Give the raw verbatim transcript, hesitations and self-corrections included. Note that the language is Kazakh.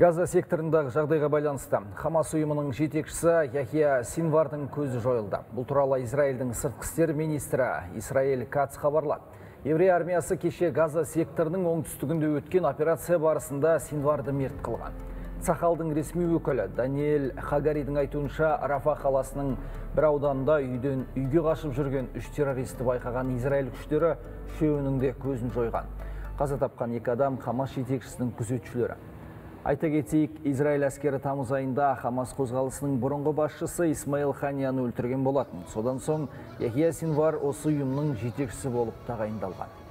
Газа секторындағы жағдайға байланысты ХАМАС ұйымының жетекшісі Яхья Синвардың көзі жойылды. Бұл туралы Израильдің сыртқы істер министрі Исраэль Кац хабарлады. Еврей армиясы кеше Газа секторының оңтүстігінде өткен операция барысында Синварды мерт қылған. Сахалдың ресми өкілі Даниэль Хагаридің айтуынша, Рафа қаласының бір ауданында үйден үйге қашып жүрген үш террористі байқаған Израиль күштері үшеуінің көзін жойған. Қаза тапқан екі адам ХАМАС жетекшісінің күзетшілері. Айта кетейік, Израиль әскері тамыз айында ХАМАС қозғалысының бұрынғы басшысы Исмаил Ханияны өлтірген болатын. Содан соң Яхья Синвар осы ұйымның жетекшісі болып тағайындалған.